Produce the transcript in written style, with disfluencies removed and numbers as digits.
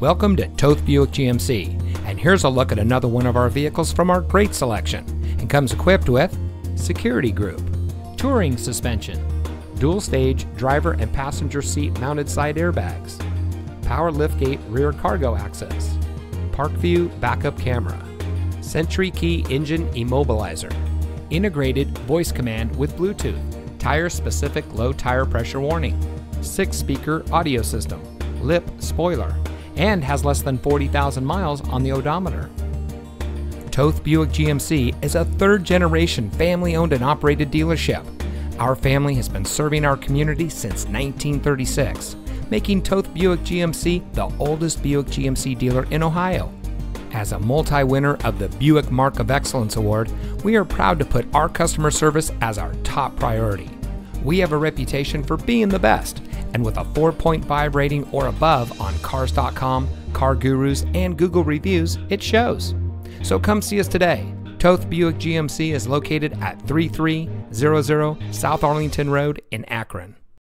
Welcome to Toth Buick GMC, and here's a look at another one of our vehicles from our great selection, and comes equipped with security group, touring suspension, dual stage driver and passenger seat mounted side airbags, power liftgate rear cargo access, Park View backup camera, Sentry Key engine immobilizer, integrated voice command with Bluetooth, tire-specific low tire pressure warning, 6-speaker audio system, lip spoiler, and has less than 40,000 miles on the odometer. Toth Buick GMC is a third-generation family-owned and operated dealership. Our family has been serving our community since 1936, making Toth Buick GMC the oldest Buick GMC dealer in Ohio. As a multi-winner of the Buick Mark of Excellence Award, we are proud to put our customer service as our top priority. We have a reputation for being the best, and with a 4.5 rating or above on Cars.com, CarGurus, and Google reviews, it shows. So come see us today. Toth Buick GMC is located at 3300 South Arlington Road in Akron.